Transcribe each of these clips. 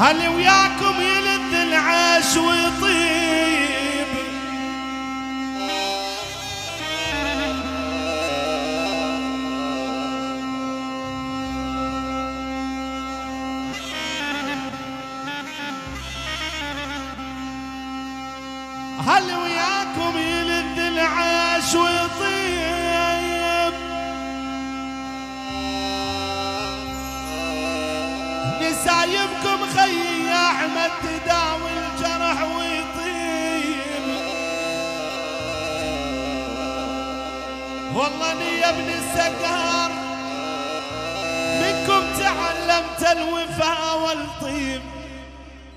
هل وياكم يلذ العيش ويطيب، هل وياكم يلذ العيش ويطيب، نسايمكم خيي يا احمد تداوي الجرح ويطيب. والله اني يا ابن السقار منكم تعلمت الوفاء والطيب.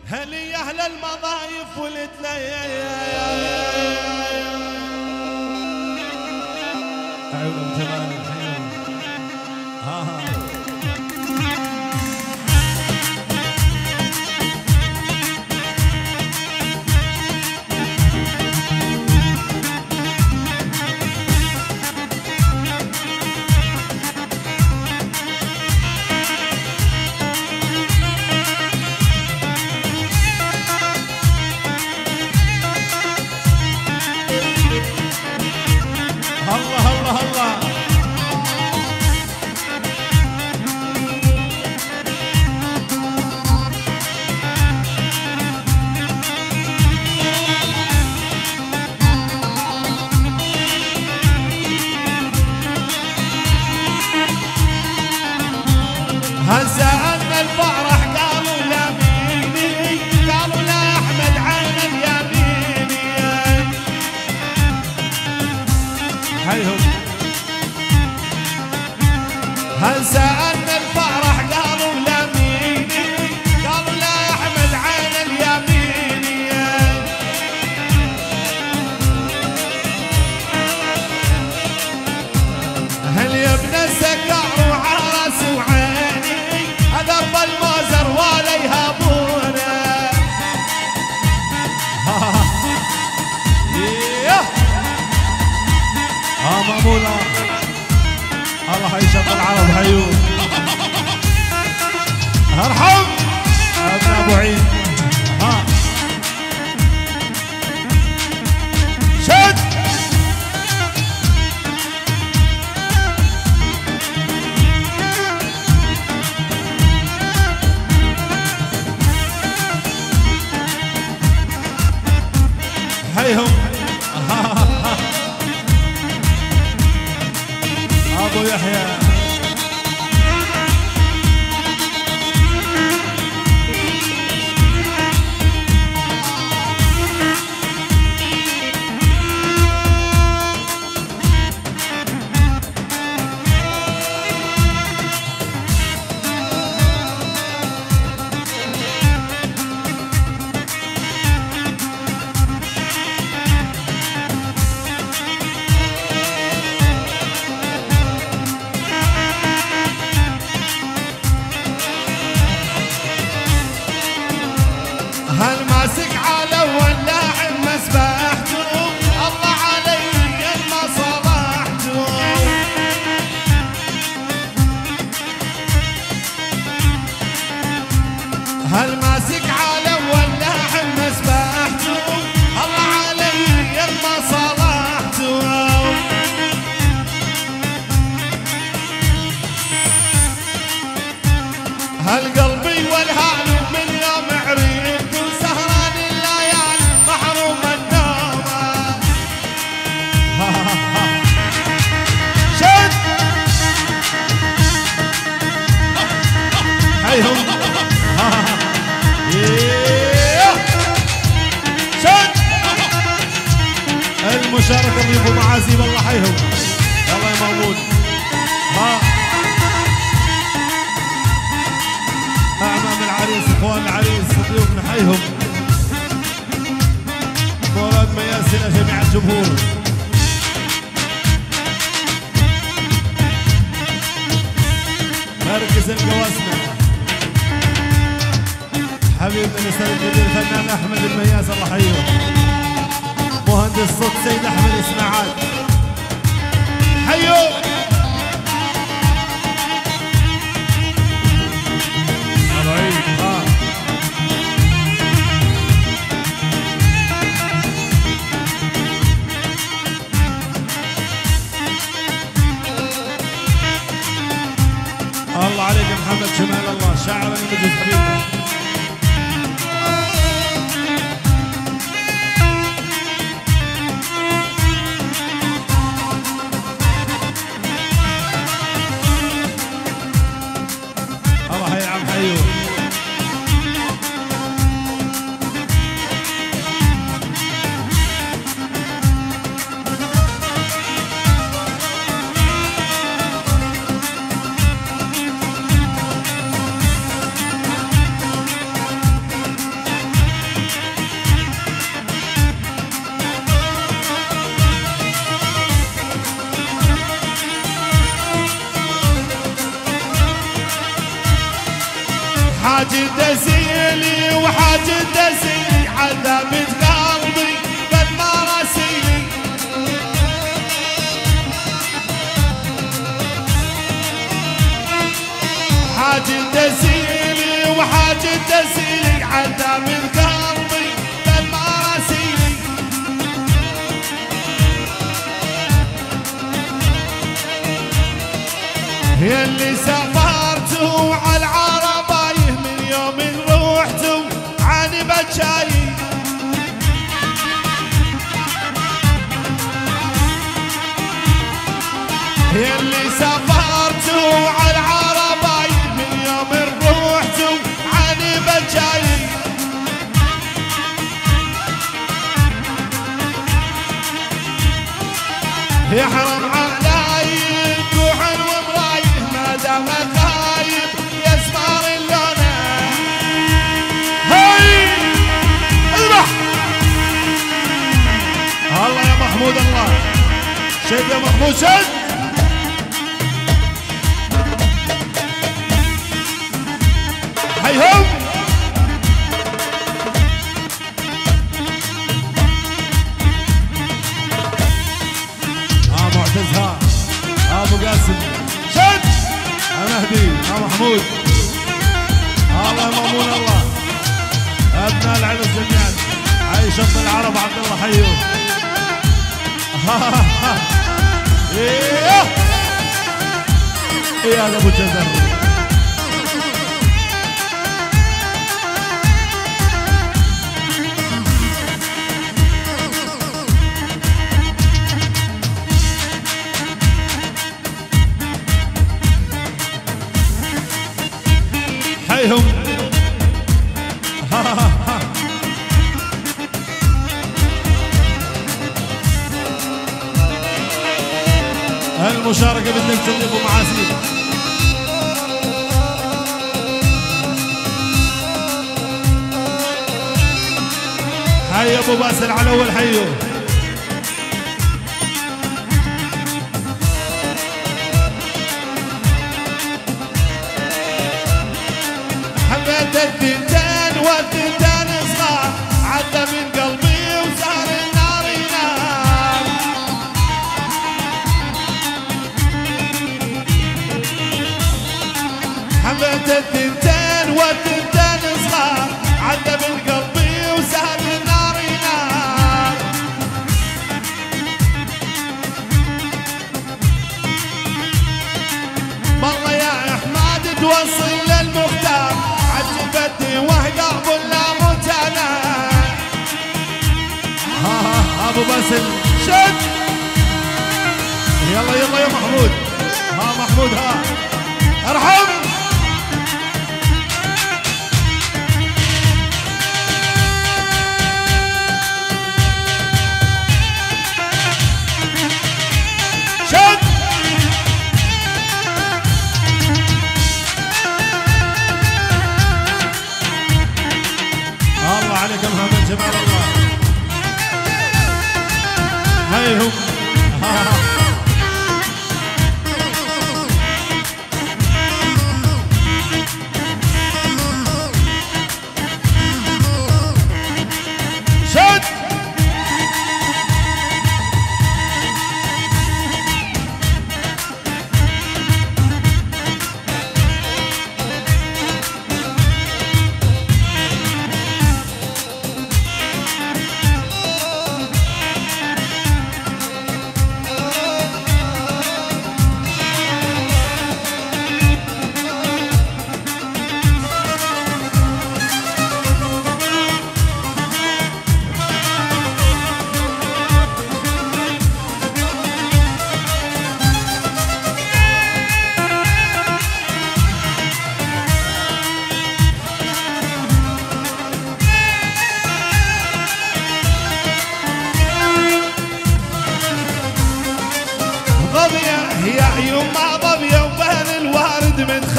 هل يا اهل المضايف ولد لي ارحم ابن ابو عيد. شد هيهم ابو يحيى شاركوا ابو معازيب الله حيهم. الله يا مولود اعمام العريس اخوان العريس ضيوفنا حيهم، مراد مياسنا جميع الجمهور. مركز الجواسنا حبيبنا الاستاذ الكبير الفنان احمد المياس الله حيهم، مهندس صوت سيد احمد اسماعيل حيو، ابو عيد جمال الله شاعر المجد حبيبي. الله يا عم حيوه. حاجة زيلي وحاجة زيلي عذابة قلبي بل ما راسيلي. حاجة زيلي وحاجة زيلي عذابة قلبي بل ما راسيلي. يلي سافرتوا عالعالم يلي سافرتوا على العربايب من يوم روحتوا عني بجايب. يحرم علايب وحن ومرايب ما دام خايب يسمر اللونه. هاي اذبح الله يا محمود الله شد يا محمود شد. هيهم معتزها ابو قاسم شد مهدي محمود الله مامون الله ابناء العرس جميعا عايش ابن العرب عبد الله حيهم. ايه ايه هذا ابو جزر هم. ها ها ها. المشاركة بدك تضيفوا معازيم حي ابو باسل على اول حيو. الثنتان والثنتان صغار عدى من قلبي وصار النار ينار. حبيت الثنتان والثنتان صغار عدى من قلبي وصار النار ينار. والله يا احمد توصل للمختار عجبتني وحده ولا متنا. ابو باسل شد يلا يلا يا محمود. محمود ارحم. عليك محمد جمال الله. هيهم شد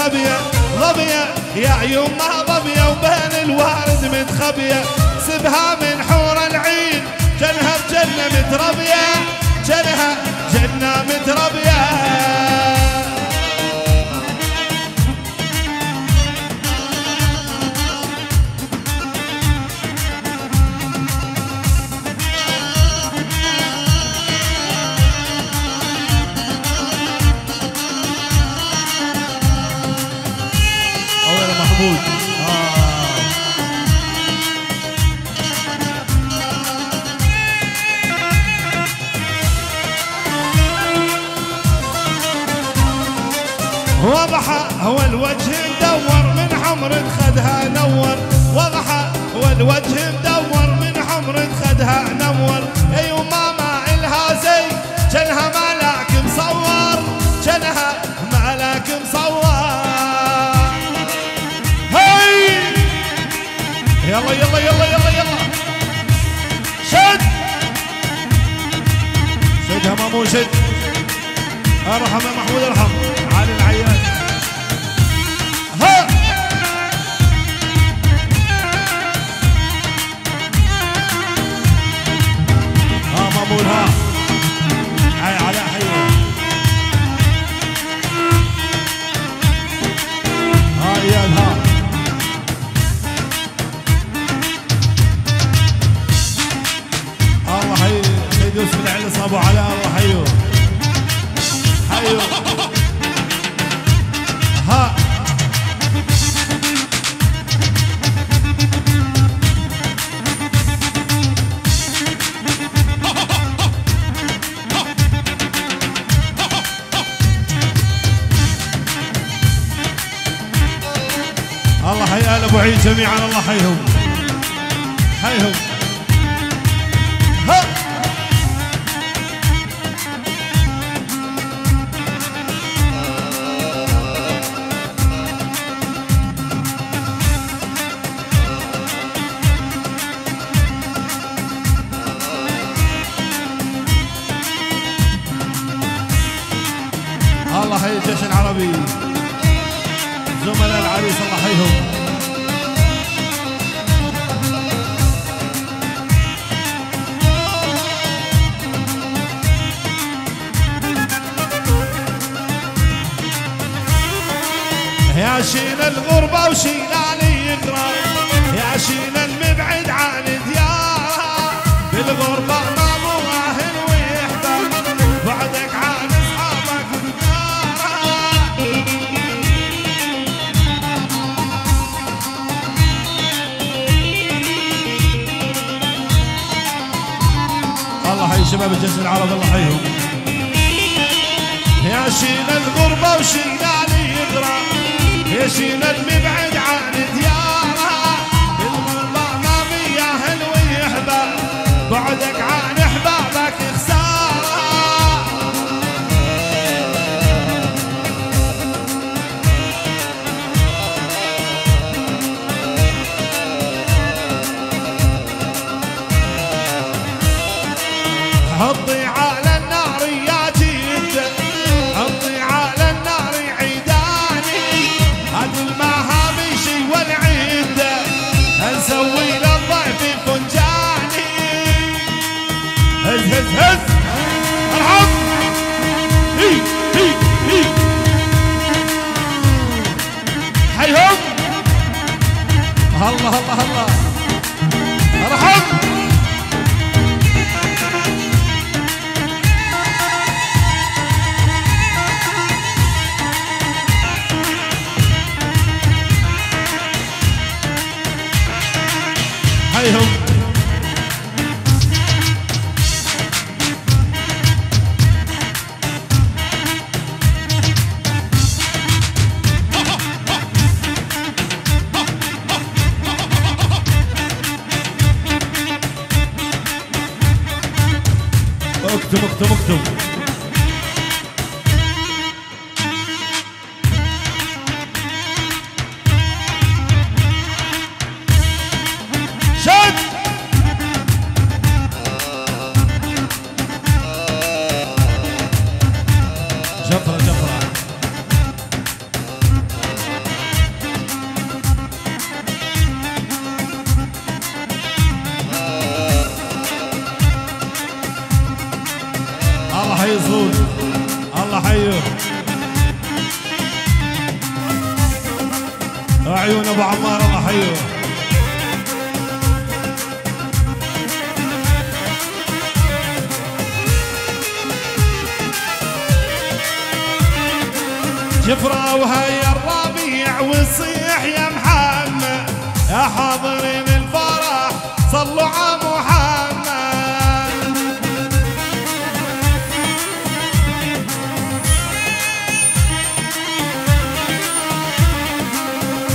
متخبية ظبية يا عيونها ظبية وبين الوارد متخبية، سبها من حور العين جنها بجنة متربية، جنها جنة متربية. وضحى هو الوجه مدور من حمرة خدها نور، وضحى هو الوجه مدور من حمرة خدها نور، اي وماما الها زي جنها مالك مصور، جنها مالك مصور. هي يلا يلا يلا يلا يلا شد شدها مامو شد. ارحم يا محمود ارحم علي العيان. ها ها مامون ها هاي على حيوان. ها اياد ها الله حي سيد يوسف العلي صابوا على الله حيوه. ها الله حي آل ابو عيد جميعا، الله حيهم حيهم. ها الله حي الجيش العربي زملاء العريس الله حيهم. يا شين الغربة وشيلاني يقرا، يا شين المبعد عن ديار بالغربة شباب الجيش العربي الله حيهم. يا شيل الغربة وشيلاني يغرى، يا شيل المبعد عن ديارها بالغربة ما بيا هل ويحبى، بعدك عن احبابك خسارة. حطي على النار يا جيدة، حطي على النار عيداني، هذه المهامش والعيدة هنسوي للضعف فنجاني. هز هز هز ارحب هي هي هي حيهم. الله الله الله ارحب. حيهم اكتب اكتب اكتب. حي صوت، الله حيه. عيون ابو عمار الله حيه. جفرة وهي الربيع وصيح يا محمد، يا حاضرين الفرح صلوا على محمد.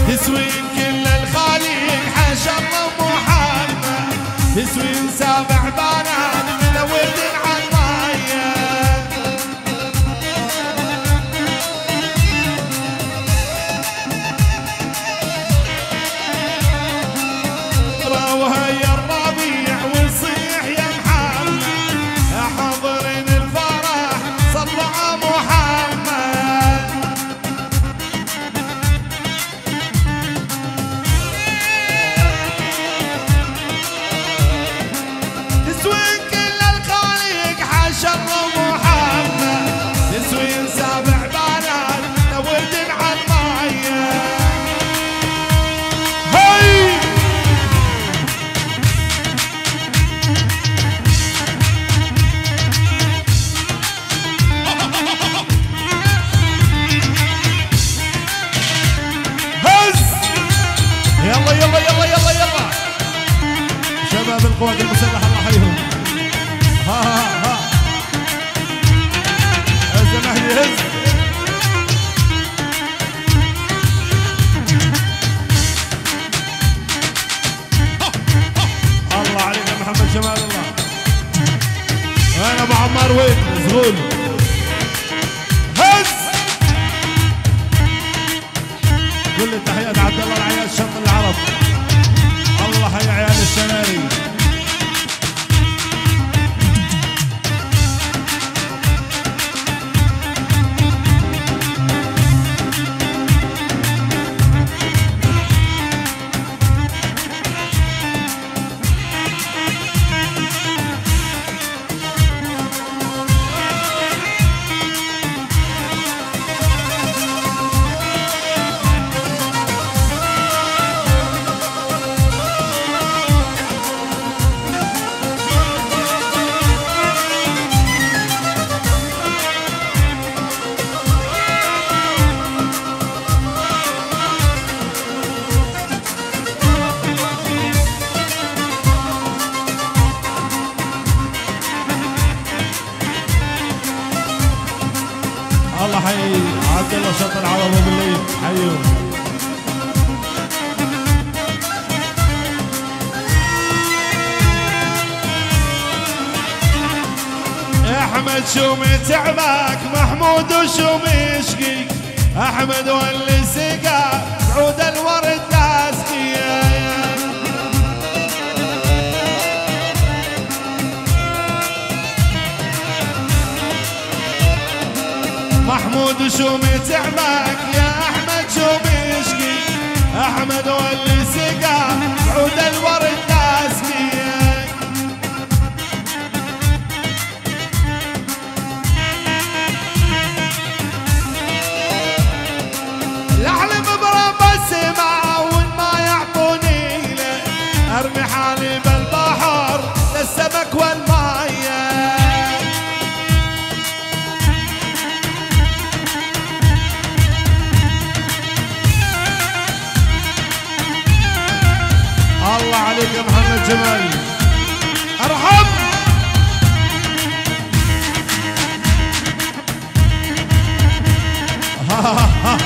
تسوين كل الخليل حشر محمد، تسوين سبع بنات من ولد القوات المسلحة الله يحييهم. ها ها ها هز مهدي هز. الله عليك يا محمد جمال الله. وين ابو عمار وين؟ مشغول. هز. كل التحيات عبد الله العياش شط العرب. الله حي عيال الشمالي. الله حي عبد الله شاطر عوض بالليل حيهم. احمد شو متعبك محمود وشو مشقيك، احمد واللي سقى عود الورد تاسقيه. محمود شو متعبك يا احمد شو مشقي، احمد واللي سقى عود الورد تاسقيك. الاحلم برب السماء وان ما يعطوني له، ارمي حالي بالبحر للسمك والمايه. الله عليك يا محمد جمال ارحم. ها ها ها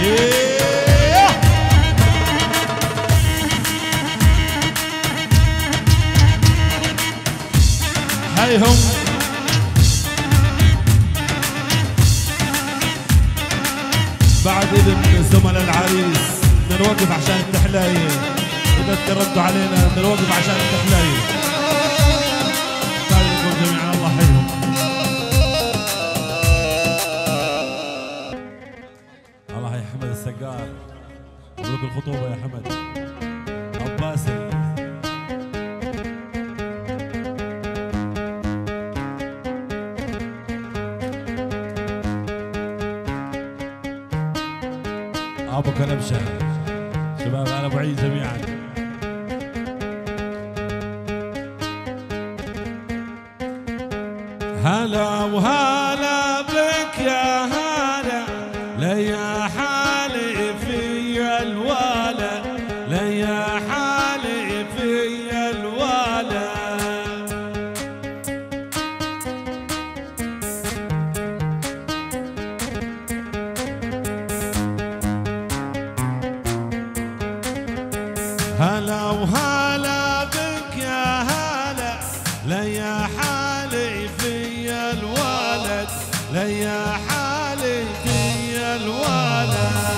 ايه. هيهم بعد اذن زملاء العريس بدنا نوقف عشان التحلايه. إذا تردوا علينا بنوقف عشان التحلية. تحياتكم جميعا الله يحييكم. الله يا أحمد السقار مبروك الخطوبة يا أحمد أبو باسل. ابو كلبشه شباب على ابو عيد جميعا. هلا وهلا بك يا هلا ليا حالي في الولا ليا حالي في الولا هلا وهلا بك يا هلا ليا حالي في الولد ليا حالي في الولد.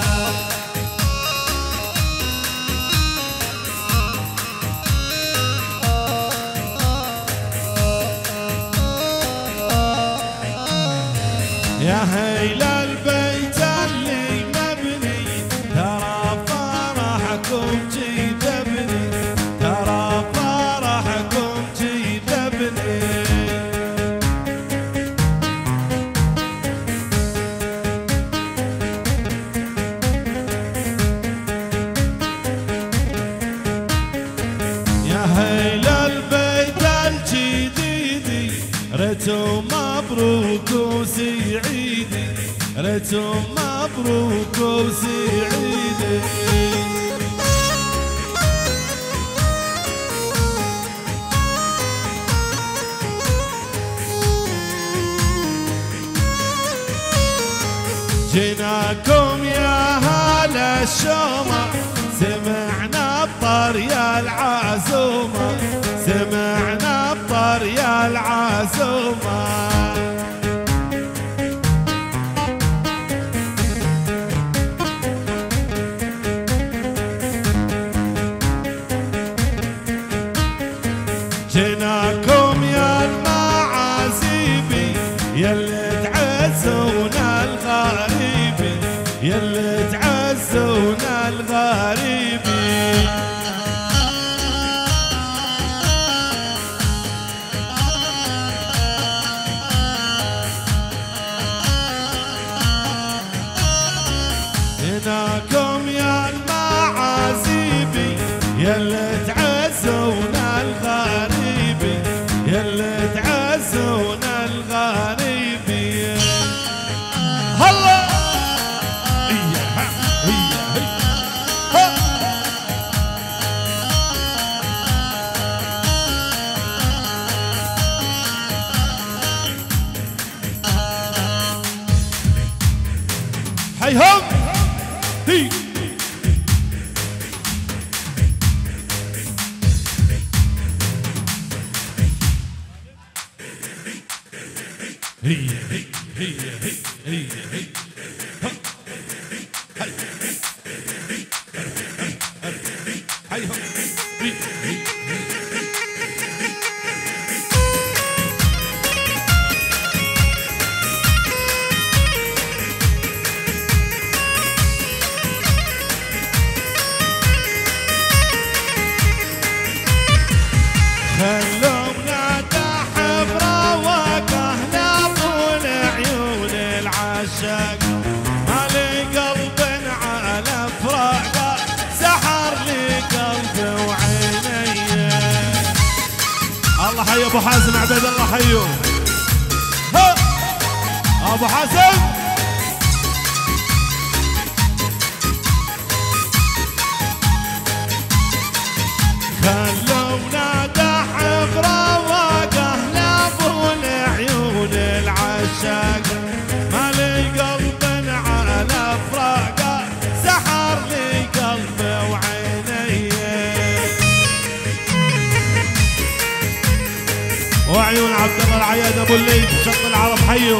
يا هيلا البيت اللي مبني ترى فرحكم ريتو مبروك وسعيدي ريتو مبروك وسعيدي. جيناكم يا هلا الشومة سمعنا الطرية العزومة سمعنا يا العزومة. جيناكم يا المعازيبي يلي تعزونا الغريبي يلي تعزونا الغريبي. جيناكم يا المعازيبي يلي تعزونا الغريبي يلي تعزونا الغريبي. هلا ايها هيها هيها هي هي هي هي هي خلونا تحب رواقهنا طول عيون العشاق ما لي قلب على فراقه سحر لي قلبي وعيني. الله حي ابو حازم عبيد الله حيو ابو حازم. مالي قلب على فراقه سحر لي قلبي وعيني وعيون عبد الله العياد ابو الليث شط العرب حيو.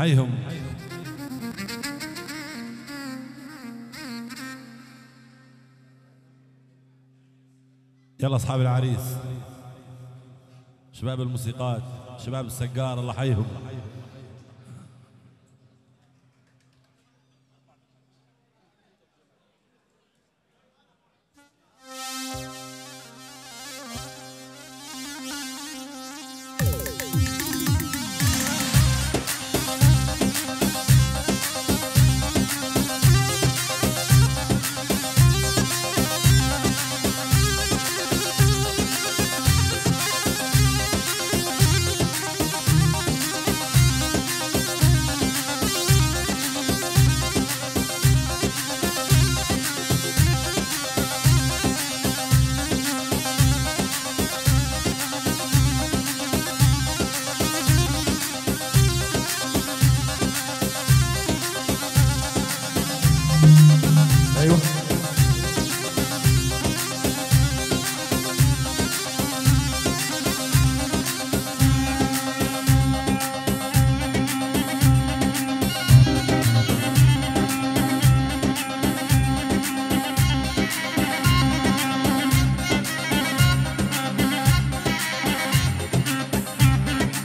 حيهم. يلا اصحاب العريس، شباب الموسيقات، شباب السقار، الله حيهم.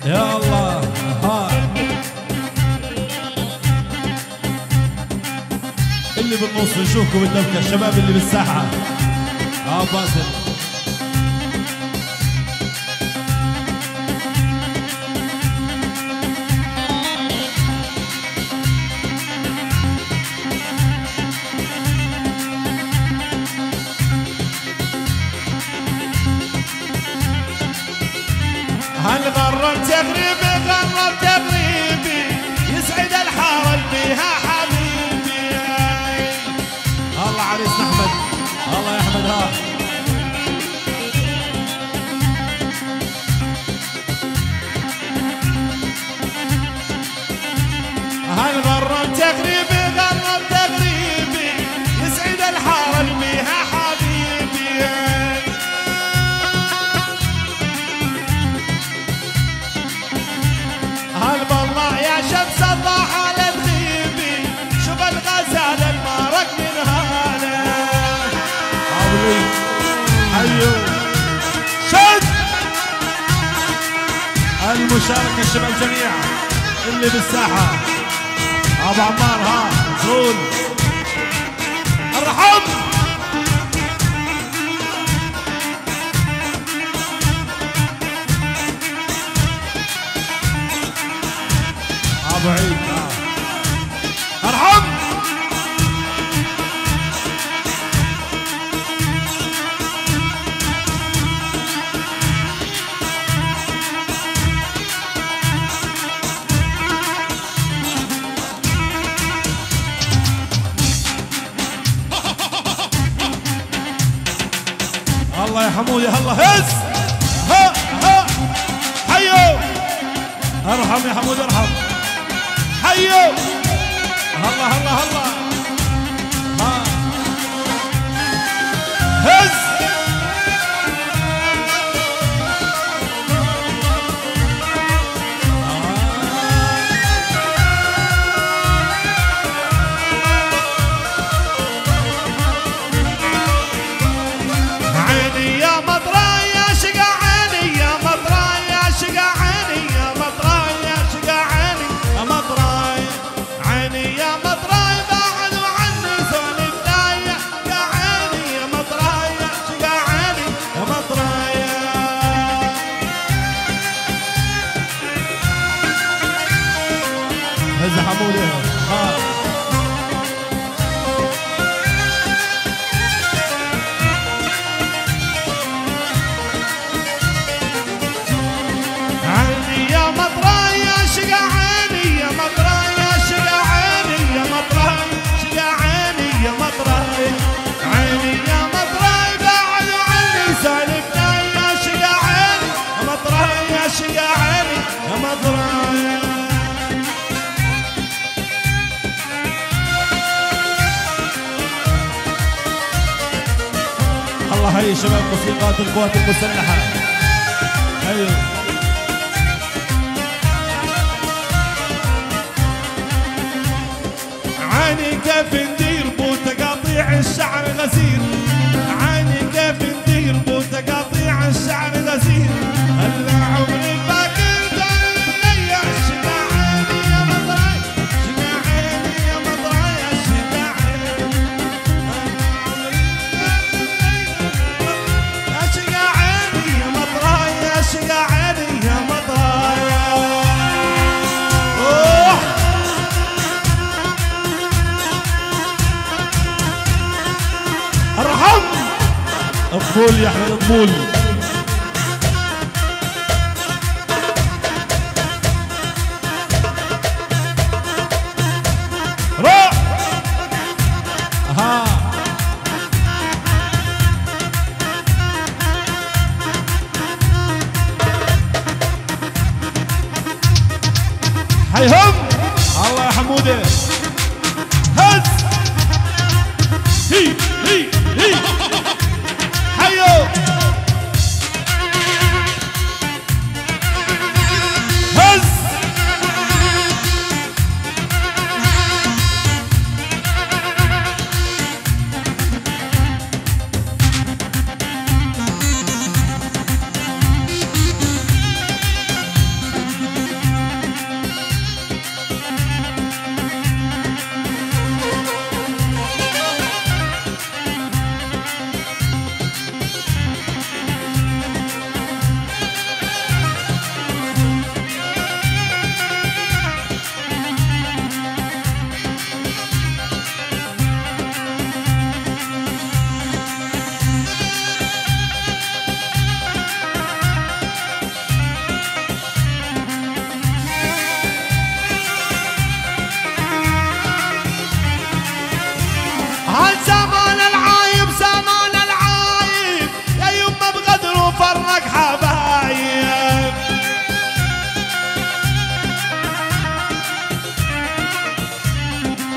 يا الله اللي بالنص نشوفكم بالدبكة، الشباب اللي بالساحة. باسل غربت غريبي، غربت غريبي، يسعد الحاره اللي فيها حبيبي. الله عريسنا احمد، الله يا احمد. هاي غربت غريبي، غربت غريبي، يسعد الحاره اللي فيها حبيبي. المشاركة الشباب جميع اللي بالساحة، أبو عمار، زول، ارحب. أبو عيد، ارحب. الله يا حمودي، الله هز، ها ها، حيو، ارحم يا حمودي، ارحم، حيو، الله الله الله، ها، هز. الله هي شباب موسيقات القوات المسلحة، هي الفول يا احمد الفول. هيهم الله يا حموده. هز هي هي هي هيو هز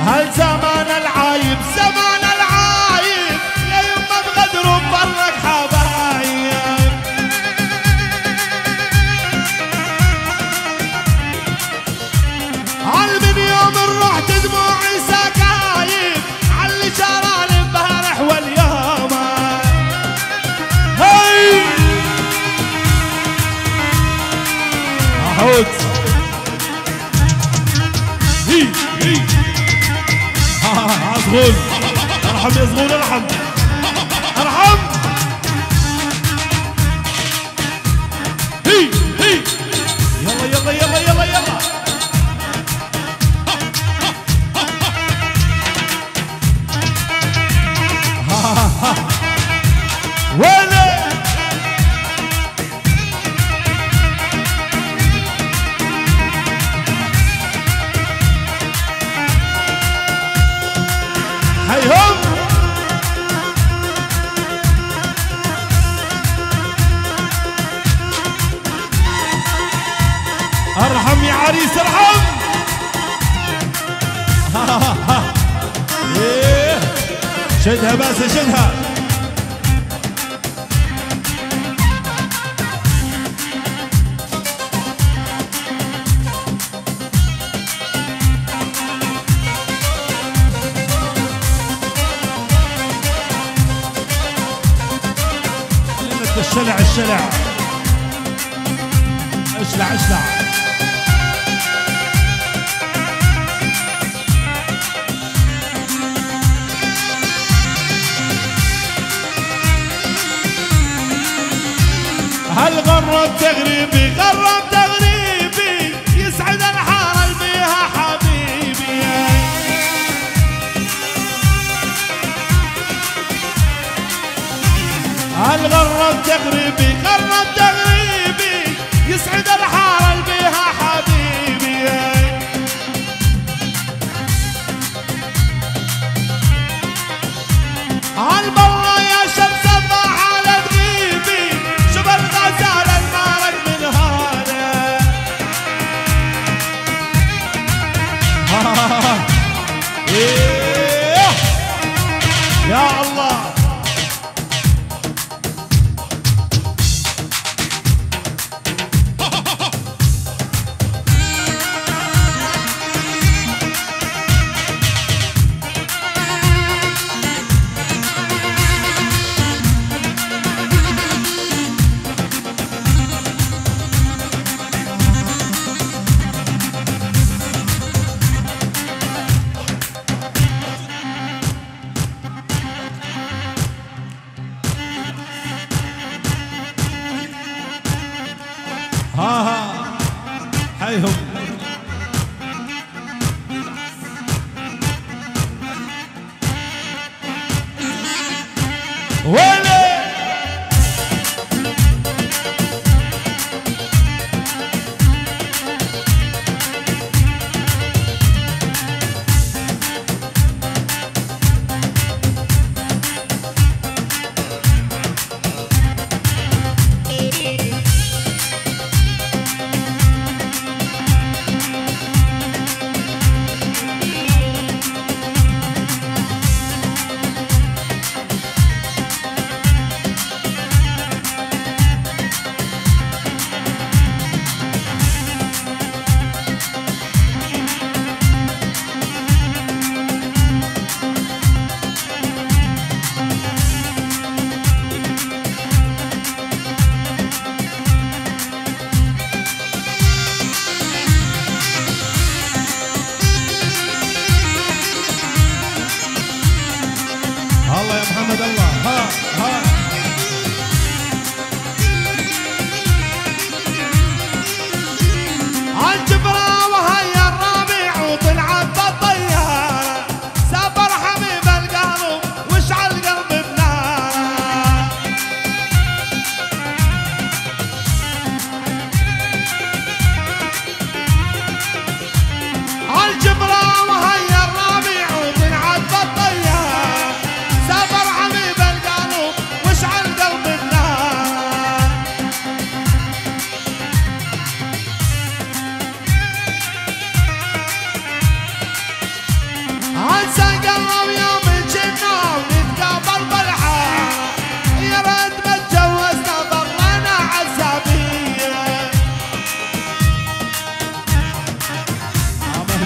هل زمان العايب زمان العايب يا يما بغدر ومفرق حبايب. على من يوم رحت دموعي سكايب على اللي جرى لي امبارح واليوم. هي محوت صغول ارحم يا صغول ارحم ارحم. هي هي يلا يلا يلا يلا يلا ويلي ارحم يا عريس ارحم. ايه شدها بس شدها. الشلع الشلع اشلع اشلع. هل غرب تغريبي غرب تغريبي يسعد الحاره اللي بيها حبيبي. هل غرب تغريبي غرب تغريبي يسعد الحاره اللي بيها حبيبي. هالمره يا شمس الضحى يا الله. هيهم ويلي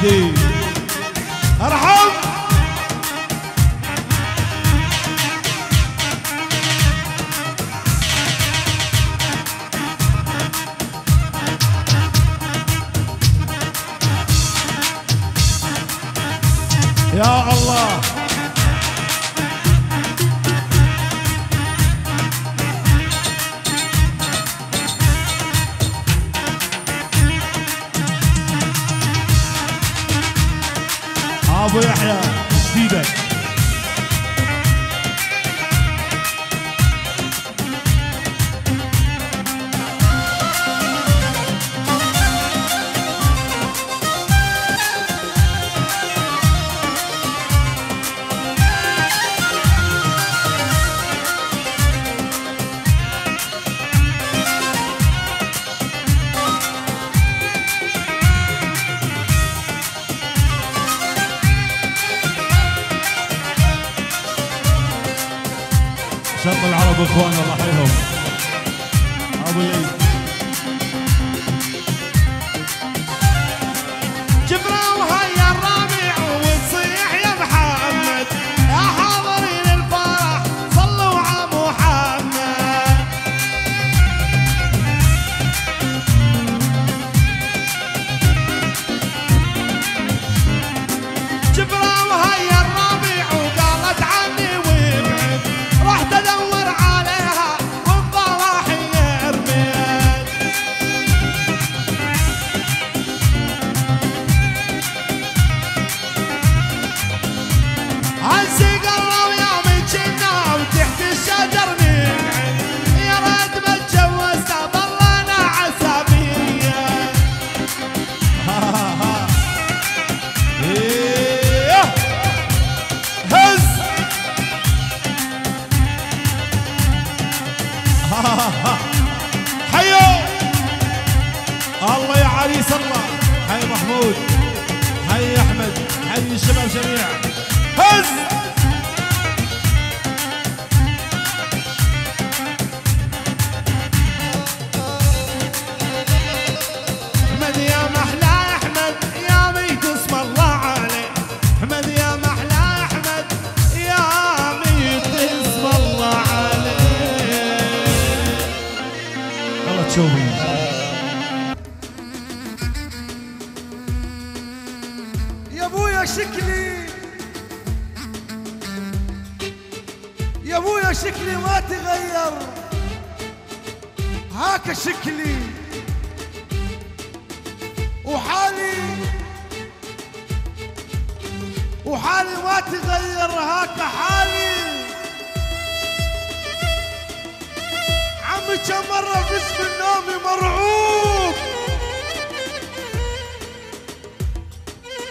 وحدي ارحم. يا الله ابو يحيى جديدك شط العرب اخواننا الله يحييهم ابو العيد جبران هيا الرابع وتصيح يا محمد يا حاضرين الفرح صلوا على محمد. جبران هيا الرابع وقالت عني وابعد رحت ادور عليها والضواحي رميت. عالسقرة ويوم جنا وتحت الشجر نقعد يا ريت ما اتجوزتها ضلنا عسابية. ايه هز حيو الله يا عريس الله. حي محمود حي احمد حي الشباب جميع. هز احمد يا محلى احمد يا ميت اسم الله عليه. احمد يا محلى احمد يا ميت اسم الله عليه. الله تشوفي يا ابويا شكلي يا ابويا شكلي ما تغير هاك شكلي وحالي ما تغير هاك حالي. عمي كم مرة باسم النوم مرعوب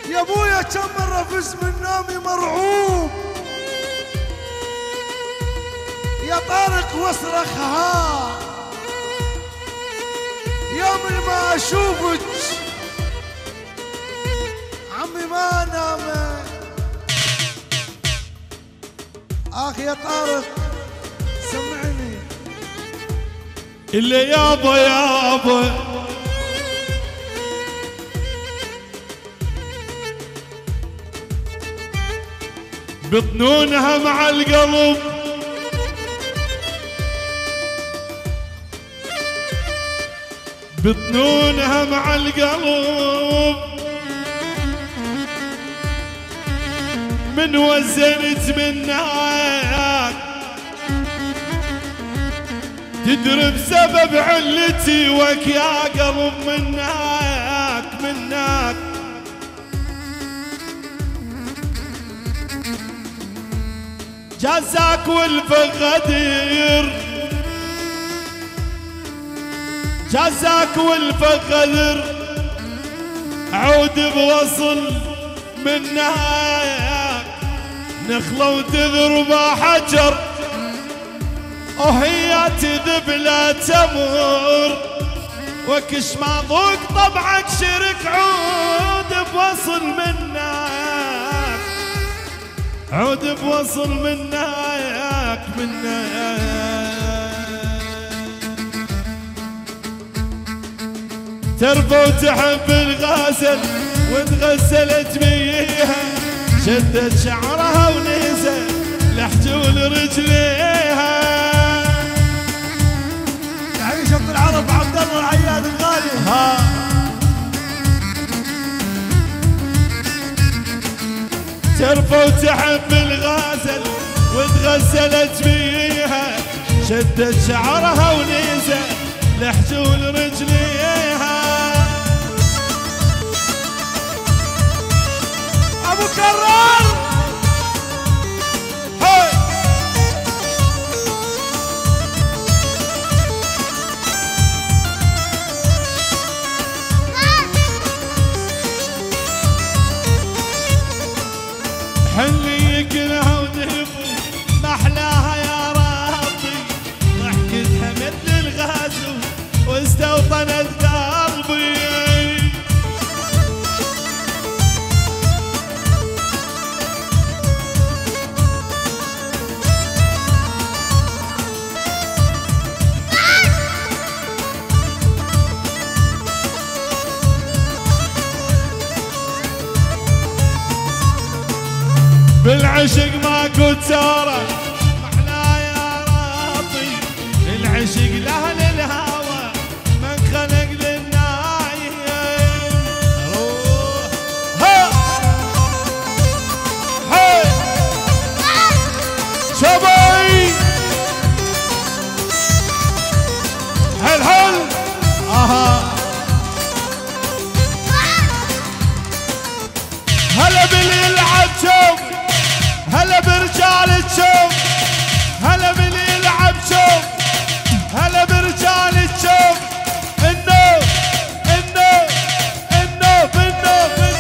يا ابويا كم مرة باسم النوم مرعوب. يا طارق واصرخها يوم ما اشوفك عمي ما نامت. اخ يا طارق سمعني اللي يابا يابا بطنونها مع القلب بطنونها مع القلب من وزنت منك تدري بسبب علتي وك يا قلب منك جازاك والفقدير جزاك والفقدر عود بوصل منك نخله وتذرب حجر وهي تذبله تمر وكش ما ضوق طبعك شرك عود بوصل منك عود بوصل منك تربى وتحب الغازل وتغسلت بيها، شدت شعرها ونزل لحجول رجليها. يعني شط العرب عبد الله العياد الغالي. ترفع وتحب الغازل وتغسلت بيها، شدت شعرها ونزل لحجول رجليها. ابو كرار هاي حلي كلها ونفي محلاها يا ربي، ضحكتها مثل الغازل واستوطنت قلبي. بالعشق ماكو تسارة محلا يا راطي، العشق لاهل الهوى من خلق للنايم. روح ها ها شبابي هل هل هلا بالالعاب شوف، هلا برجال تشوف، هلا باللي يلعب شوف، هلا برجال تشوف. النوف النوف النوف النوف النوف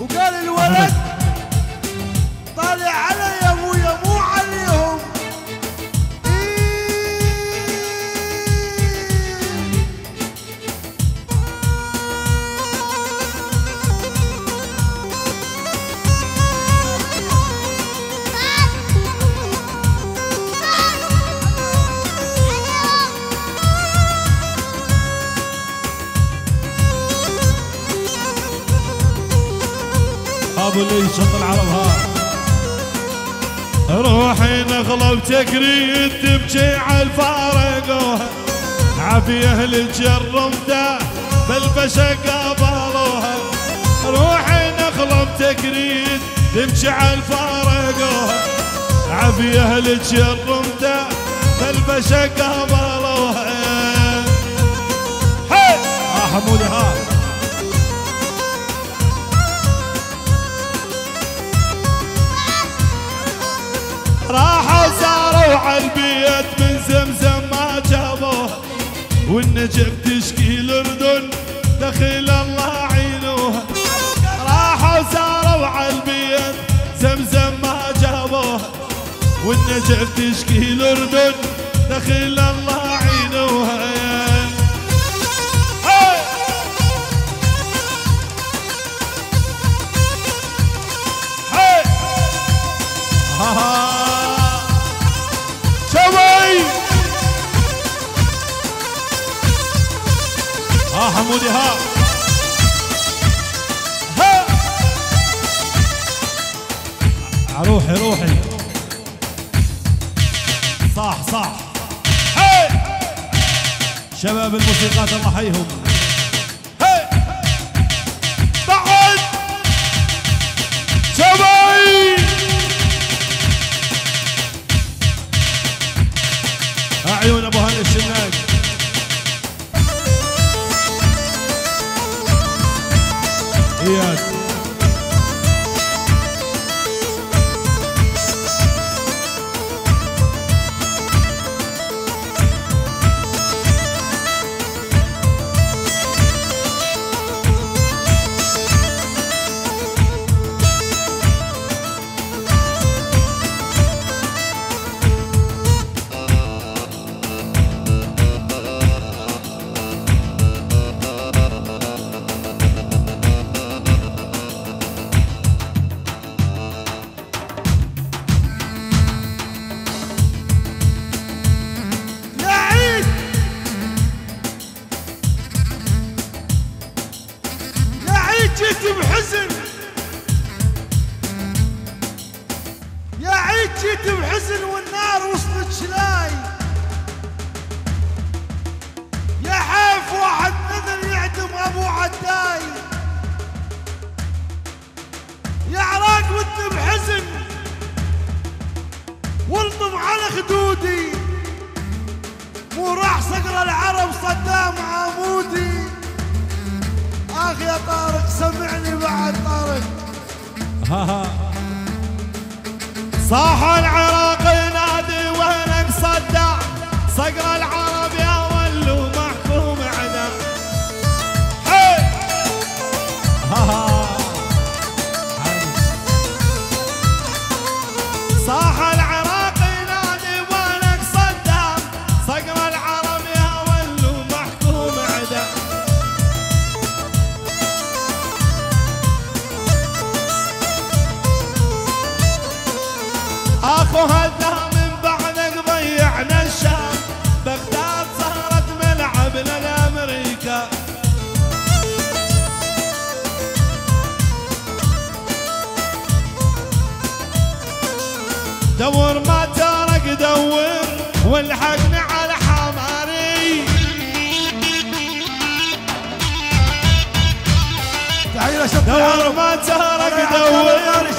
وقال الولد طالع علي يا ابويا مو عليهم. ابو اللي شط العرب ها روحي نغله وتقري تبكي عالفارقوها، عافيه اهل جرمته بالبشا قابلوها. روحي نغله وتقري تبكي عالفارقوها، عافيه اهل جرمته بالبشا قابلوها. هاي حمود ها راحوا صاروا عالبيت من زمزم ما جابوها، والنجف تشكي الاردن دخيل الله عينوها. راحوا صاروا عالبيت زمزم ما جابوها، والنجف تشكي الاردن دخيل الله عينوها. هاي هاي حمودي ها ها روحي صاح صاح شباب الموسيقات الله يحييهم. بعد شبابي أعيون أبو هاني الشناك. إياك جيت بحزن يا عيد، جيت بحزن والنار وصلت شلاي يا حيف. واحد نذر يعدم ابو عداي يا عراق، وانت بحزن والطم على خدودي، مو راح صقر العرب صدام عمودي. اخ يا طارق سمعني بعد طارق. صاح العراق ينادي وينك صدع، صقر العرب يا ولو محكوم عدا. صاح وهذا من بعدك ضيعنا الشام، بغداد صارت ملعب للامريكا. دور ما تارك دور والحقنا على حماري. دور ما تارك دور